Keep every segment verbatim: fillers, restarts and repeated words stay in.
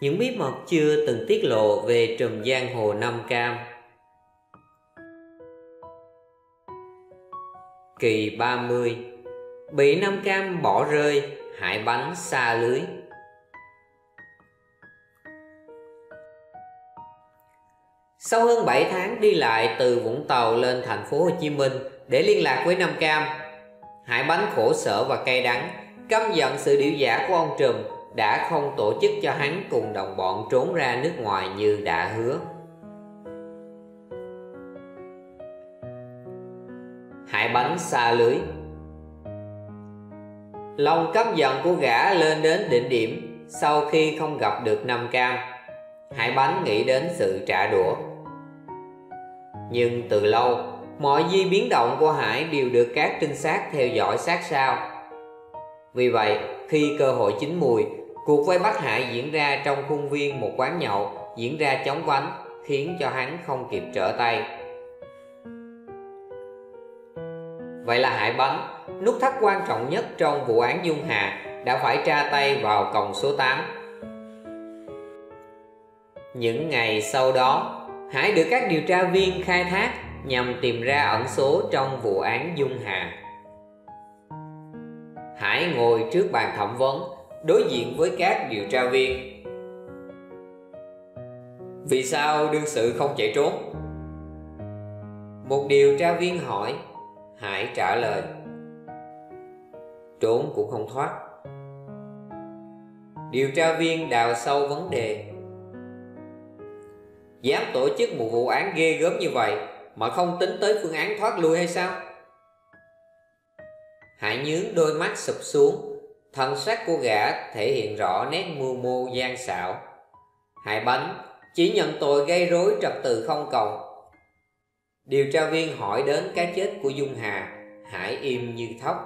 những bí mật chưa từng tiết lộ về trùm giang hồ Năm Cam. Kỳ ba mươi. Bị Năm Cam bỏ rơi, Hải Bánh xa lưới. Sau hơn bảy tháng đi lại từ Vũng Tàu lên thành phố Hồ Chí Minh để liên lạc với Năm Cam, Hải Bánh khổ sở và cay đắng, căm giận sự điệu giả của ông trùm đã không tổ chức cho hắn cùng đồng bọn trốn ra nước ngoài như đã hứa. Hải Bánh xa lưới. Lòng căm giận của gã lên đến đỉnh điểm sau khi không gặp được Năm Cam. Hải Bánh nghĩ đến sự trả đũa. Nhưng từ lâu, mọi di biến động của Hải đều được các trinh sát theo dõi sát sao. Vì vậy, khi cơ hội chín mùi, cuộc vây bắt Hải diễn ra trong khuôn viên một quán nhậu, diễn ra chóng vánh, khiến cho hắn không kịp trở tay. Vậy là Hải Bánh, nút thắt quan trọng nhất trong vụ án Dung Hà, đã phải tra tay vào còng số tám. Những ngày sau đó, Hải được các điều tra viên khai thác nhằm tìm ra ẩn số trong vụ án Dung Hà. Hải ngồi trước bàn thẩm vấn, đối diện với các điều tra viên. Vì sao đương sự không chạy trốn? Một điều tra viên hỏi. Hải trả lời: trốn cũng không thoát. Điều tra viên đào sâu vấn đề: dám tổ chức một vụ án ghê gớm như vậy mà không tính tới phương án thoát lui hay sao? Hải nhướng đôi mắt sụp xuống, thần sắc của gã thể hiện rõ nét mưu mô gian xảo. Hải Bánh chỉ nhận tội gây rối trật tự công cộng. Điều tra viên hỏi đến cái chết của Dung Hà, Hải im như thóc.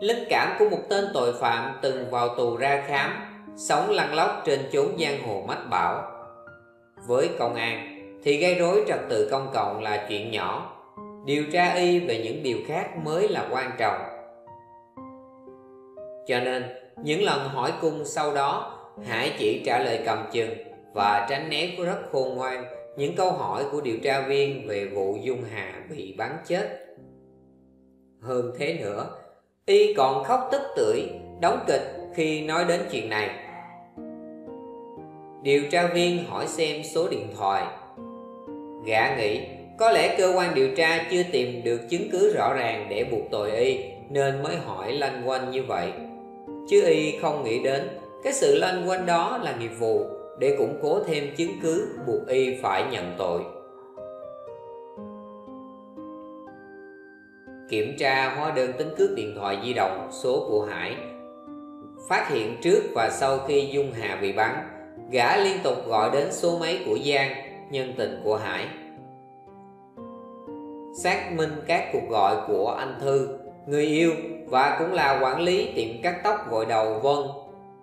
Linh cảm của một tên tội phạm từng vào tù ra khám, sống lăn lóc trên chốn giang hồ mách bảo. Với công an thì gây rối trật tự công cộng là chuyện nhỏ, điều tra y về những điều khác mới là quan trọng. Cho nên những lần hỏi cung sau đó, Hải chỉ trả lời cầm chừng và tránh né của rất khôn ngoan những câu hỏi của điều tra viên về vụ Dung Hà bị bắn chết. Hơn thế nữa, y còn khóc tức tưởi, đóng kịch khi nói đến chuyện này. Điều tra viên hỏi xem số điện thoại. Gã nghĩ có lẽ cơ quan điều tra chưa tìm được chứng cứ rõ ràng để buộc tội y, nên mới hỏi lanh quanh như vậy. Chứ y không nghĩ đến cái sự lanh quanh đó là nghiệp vụ để củng cố thêm chứng cứ buộc y phải nhận tội. Kiểm tra hóa đơn tính cước điện thoại di động số của Hải, phát hiện trước và sau khi Dung Hà bị bắn, gã liên tục gọi đến số máy của Giang, nhân tình của Hải. Xác minh các cuộc gọi của anh Thư, người yêu và cũng là quản lý tiệm cắt tóc gội đầu Vân,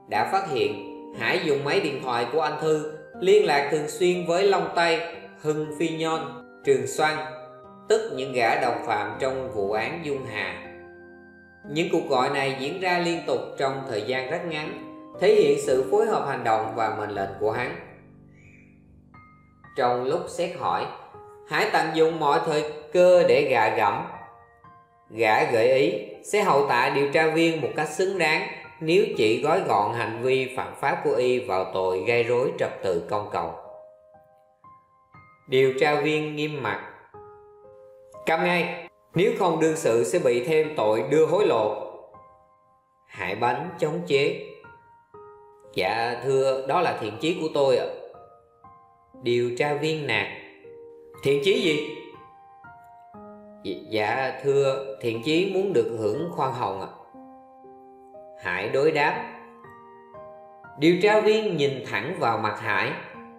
đã phát hiện Hải dùng máy điện thoại của anh Thư liên lạc thường xuyên với Long Tây, Hưng Phi Nhon, Trường Xoăn, tức những gã đồng phạm trong vụ án Dung Hà. Những cuộc gọi này diễn ra liên tục trong thời gian rất ngắn, thể hiện sự phối hợp hành động và mệnh lệnh của hắn. Trong lúc xét hỏi, Hải tận dụng mọi thời cơ để gạ gẫm. Gã gợi ý sẽ hậu tạ điều tra viên một cách xứng đáng nếu chỉ gói gọn hành vi phạm pháp của y vào tội gây rối trật tự công cộng. Điều tra viên nghiêm mặt: câm ngay, nếu không đương sự sẽ bị thêm tội đưa hối lộ. Hải Bánh chống chế: dạ thưa, đó là thiện chí của tôi ạ. Điều tra viên nạt: thiện chí gì? Dạ thưa, thiện chí muốn được hưởng khoan hồng ạ. Hải đối đáp. Điều tra viên nhìn thẳng vào mặt Hải,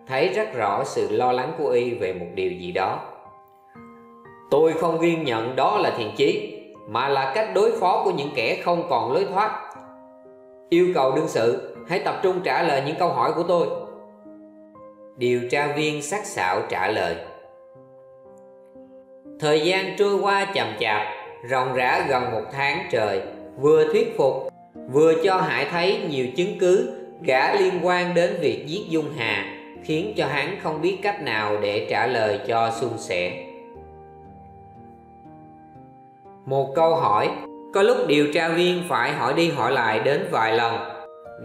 thấy rất rõ sự lo lắng của y về một điều gì đó. Tôi không ghi nhận đó là thiện chí, mà là cách đối phó của những kẻ không còn lối thoát. Yêu cầu đương sự hãy tập trung trả lời những câu hỏi của tôi. Điều tra viên sắc sảo trả lời. Thời gian trôi qua chậm chạp, ròng rã gần một tháng trời, vừa thuyết phục, vừa cho Hải thấy nhiều chứng cứ cả liên quan đến việc giết Dung Hà, khiến cho hắn không biết cách nào để trả lời cho suôn sẻ. Một câu hỏi, có lúc điều tra viên phải hỏi đi hỏi lại đến vài lần,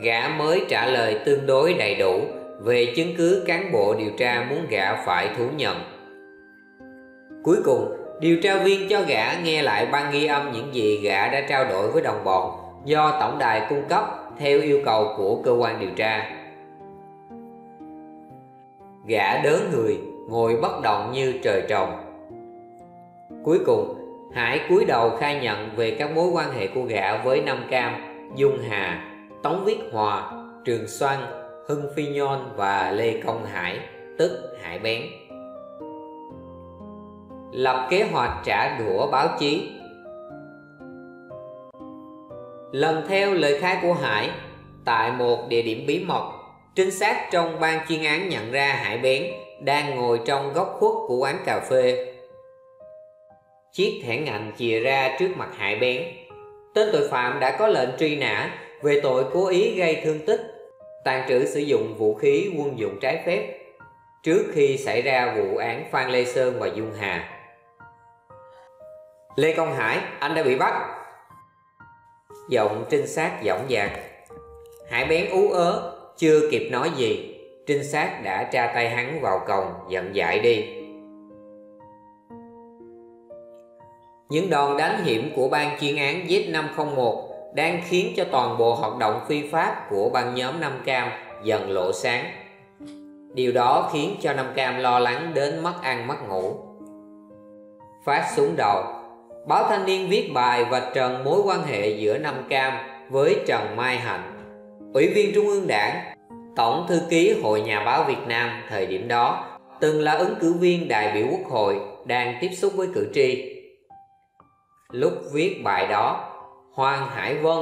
gã mới trả lời tương đối đầy đủ về chứng cứ cán bộ điều tra muốn gã phải thú nhận. Cuối cùng, điều tra viên cho gã nghe lại băng ghi âm những gì gã đã trao đổi với đồng bọn do tổng đài cung cấp theo yêu cầu của cơ quan điều tra. Gã đớ người, ngồi bất động như trời trồng. Cuối cùng, Hải cúi đầu khai nhận về các mối quan hệ của gã với Năm Cam, Dung Hà, Tống Viết Hòa, Trường Xoăn, Hưng Phi Nhon và Lê Công Hải, tức Hải Bánh. Lập kế hoạch trả đũa báo chí. Lần theo lời khai của Hải, tại một địa điểm bí mật, trinh sát trong ban chuyên án nhận ra Hải Bén đang ngồi trong góc khuất của quán cà phê. Chiếc thẻ ngạnh chìa ra trước mặt Hải Bén. Tên tội phạm đã có lệnh truy nã về tội cố ý gây thương tích, tàng trữ sử dụng vũ khí quân dụng trái phép, trước khi xảy ra vụ án Phan Lê Sơn và Dung Hà. Lê Công Hải, anh đã bị bắt. Giọng trinh sát dõng dạc. Hải Bén ú ớ, chưa kịp nói gì, trinh sát đã tra tay hắn vào còng, giận dãi đi. Những đòn đánh hiểm của ban chuyên án Z năm không một đang khiến cho toàn bộ hoạt động phi pháp của băng nhóm Năm Cam dần lộ sáng. Điều đó khiến cho Năm Cam lo lắng đến mất ăn mất ngủ. Phát xuống đầu, Báo Thanh Niên viết bài vạch trần mối quan hệ giữa Năm Cam với Trần Mai Hạnh, Ủy viên Trung ương Đảng, Tổng Thư ký Hội Nhà báo Việt Nam thời điểm đó, từng là ứng cử viên đại biểu Quốc hội đang tiếp xúc với cử tri. Lúc viết bài đó, Hoàng Hải Vân,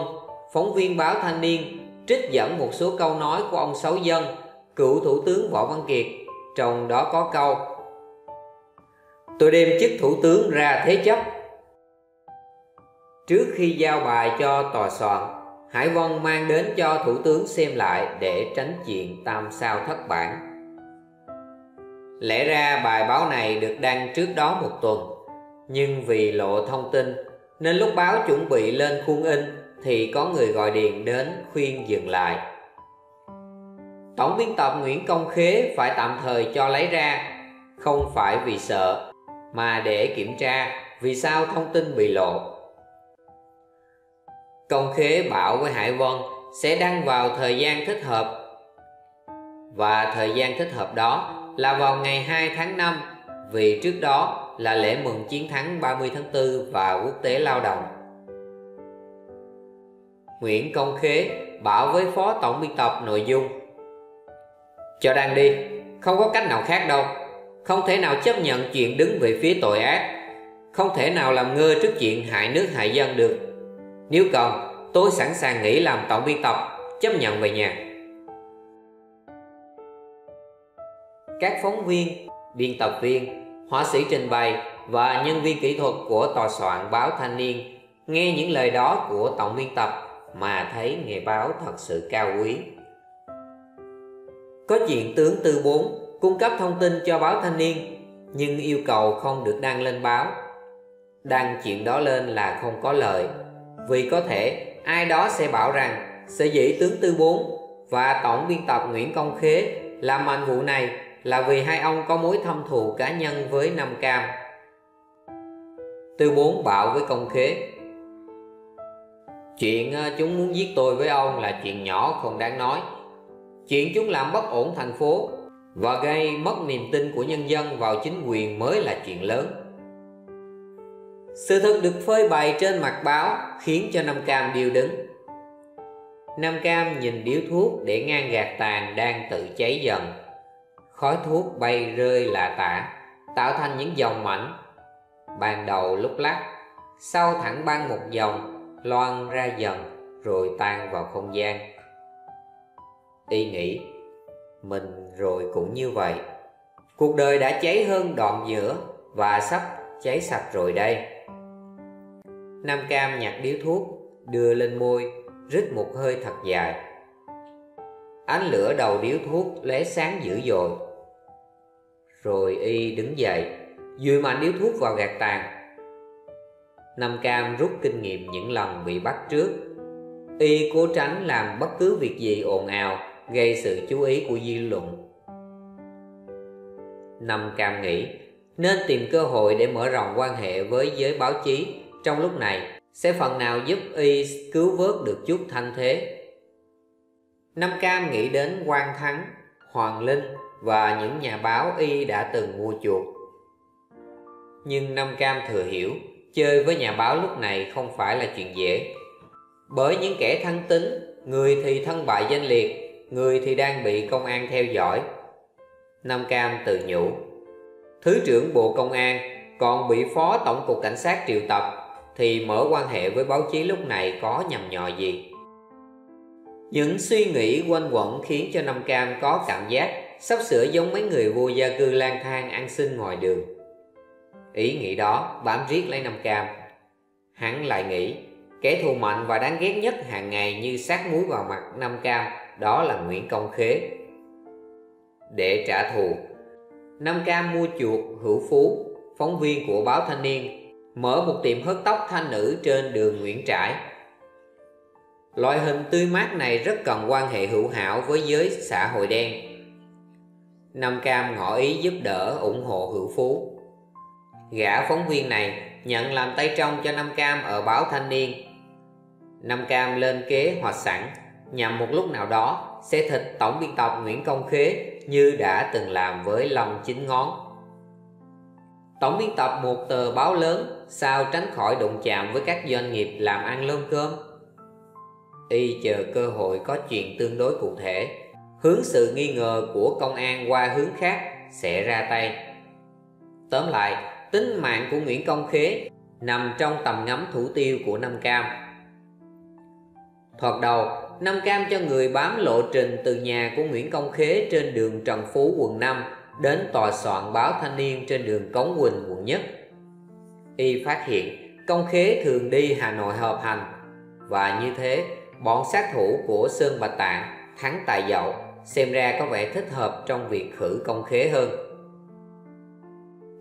phóng viên Báo Thanh Niên, trích dẫn một số câu nói của ông Sáu Dân, cựu Thủ tướng Võ Văn Kiệt, trong đó có câu: "Tôi đem chức Thủ tướng ra thế chấp." Trước khi giao bài cho tòa soạn, Hải Vân mang đến cho Thủ tướng xem lại để tránh chuyện tam sao thất bản. Lẽ ra bài báo này được đăng trước đó một tuần, nhưng vì lộ thông tin nên lúc báo chuẩn bị lên khuôn in thì có người gọi điện đến khuyên dừng lại. Tổng biên tập Nguyễn Công Khế phải tạm thời cho lấy ra, không phải vì sợ, mà để kiểm tra vì sao thông tin bị lộ. Công Khế bảo với Hải Vân sẽ đăng vào thời gian thích hợp, và thời gian thích hợp đó là vào ngày hai tháng năm, vì trước đó là lễ mừng chiến thắng ba mươi tháng tư và Quốc tế Lao động. Nguyễn Công Khế bảo với phó tổng biên tập nội dung: "Cho đăng đi, không có cách nào khác đâu. Không thể nào chấp nhận chuyện đứng về phía tội ác, không thể nào làm ngơ trước chuyện hại nước hại dân được. Nếu cần, tôi sẵn sàng nghỉ làm tổng biên tập, chấp nhận về nhà." Các phóng viên, biên tập viên, họa sĩ trình bày và nhân viên kỹ thuật của tòa soạn Báo Thanh Niên nghe những lời đó của tổng biên tập mà thấy nghề báo thật sự cao quý. Có chuyện tướng Tư Bốn cung cấp thông tin cho Báo Thanh Niên, nhưng yêu cầu không được đăng lên báo. Đăng chuyện đó lên là không có lợi, vì có thể ai đó sẽ bảo rằng sở dĩ tướng Tư Bốn và tổng biên tập Nguyễn Công Khế làm anh vụ này là vì hai ông có mối thâm thù cá nhân với Năm Cam. Tư Bốn bảo với Công Khế: "Chuyện chúng muốn giết tôi với ông là chuyện nhỏ không đáng nói. Chuyện chúng làm bất ổn thành phố và gây mất niềm tin của nhân dân vào chính quyền mới là chuyện lớn." Sự thật được phơi bày trên mặt báo khiến cho Năm Cam điêu đứng. Năm Cam nhìn điếu thuốc để ngang gạt tàn đang tự cháy dần. Khói thuốc bay rơi lạ tả, tạo thành những dòng mảnh. Ban đầu lúc lắc, sau thẳng băng một dòng, loan ra dần rồi tan vào không gian. Y nghĩ, mình rồi cũng như vậy. Cuộc đời đã cháy hơn đoạn giữa và sắp cháy sạch rồi đây. Năm Cam nhặt điếu thuốc, đưa lên môi, rít một hơi thật dài. Ánh lửa đầu điếu thuốc lóe sáng dữ dội. Rồi y đứng dậy, dùi mạnh điếu thuốc vào gạt tàn. Năm Cam rút kinh nghiệm những lần bị bắt trước, y cố tránh làm bất cứ việc gì ồn ào gây sự chú ý của dư luận. Năm Cam nghĩ nên tìm cơ hội để mở rộng quan hệ với giới báo chí trong lúc này sẽ phần nào giúp y cứu vớt được chút thanh thế. Năm Cam nghĩ đến Quang Thắng, Hoàng Linh và những nhà báo y đã từng mua chuộc. Nhưng Năm Cam thừa hiểu chơi với nhà báo lúc này không phải là chuyện dễ, bởi những kẻ thăng tính, người thì thân bại danh liệt, người thì đang bị công an theo dõi. Năm Cam tự nhủ, Thứ trưởng Bộ Công an còn bị Phó Tổng cục Cảnh sát triệu tập thì mở quan hệ với báo chí lúc này có nhằm nhò gì. Những suy nghĩ quanh quẩn khiến cho Năm Cam có cảm giác sắp sửa giống mấy người vô gia cư lang thang ăn xin ngoài đường. Ý nghĩ đó bám riết lấy Năm Cam. Hắn lại nghĩ kẻ thù mạnh và đáng ghét nhất hàng ngày như sát muối vào mặt Năm Cam đó là Nguyễn Công Khế. Để trả thù, Năm Cam mua chuộc Hữu Phú, phóng viên của Báo Thanh Niên, mở một tiệm hớt tóc thanh nữ trên đường Nguyễn Trãi. Loại hình tươi mát này rất cần quan hệ hữu hảo với giới xã hội đen. Năm Cam ngỏ ý giúp đỡ ủng hộ Hữu Phú. Gã phóng viên này nhận làm tay trong cho Năm Cam ở Báo Thanh Niên. Năm Cam lên kế hoạch sẵn, nhằm một lúc nào đó sẽ thịt tổng biên tập Nguyễn Công Khế như đã từng làm với Lâm Chín Ngón. Tổng biên tập một tờ báo lớn sao tránh khỏi đụng chạm với các doanh nghiệp làm ăn lơm cơm. Y chờ cơ hội có chuyện tương đối cụ thể, hướng sự nghi ngờ của công an qua hướng khác sẽ ra tay. Tóm lại, tính mạng của Nguyễn Công Khế nằm trong tầm ngắm thủ tiêu của Năm Cam. Thoạt đầu, Năm Cam cho người bám lộ trình từ nhà của Nguyễn Công Khế trên đường Trần Phú quận năm đến tòa soạn Báo Thanh Niên trên đường Cống Quỳnh quận nhất. Y phát hiện Công Khế thường đi Hà Nội họp hành, và như thế bọn sát thủ của Sơn Bạch Tạng, Thắng Tài Dậu xem ra có vẻ thích hợp trong việc khử Công Khế hơn.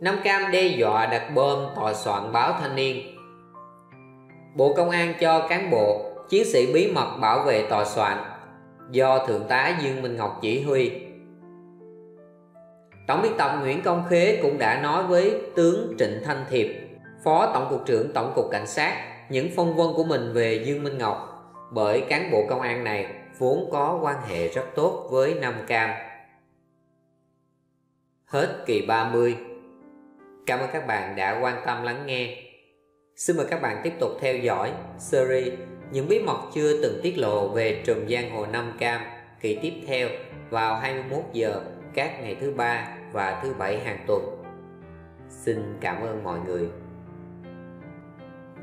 Năm Cam đe dọa đặt bom tòa soạn Báo Thanh Niên. Bộ Công an cho cán bộ, chiến sĩ bí mật bảo vệ tòa soạn do Thượng tá Dương Minh Ngọc chỉ huy. Tổng biên tập Nguyễn Công Khế cũng đã nói với tướng Trịnh Thanh Thiệp, Phó Tổng cục trưởng Tổng cục Cảnh sát, những phong vân của mình về Dương Minh Ngọc, bởi cán bộ công an này vốn có quan hệ rất tốt với Năm Cam. Hết kỳ ba mươi. Cảm ơn các bạn đã quan tâm lắng nghe. Xin mời các bạn tiếp tục theo dõi series Những bí mật chưa từng tiết lộ về trùm giang hồ Năm Cam kỳ tiếp theo vào hai mươi mốt giờ các ngày thứ ba và thứ bảy hàng tuần. Xin cảm ơn mọi người.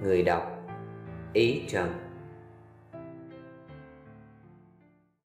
Người đọc: Ý Trần.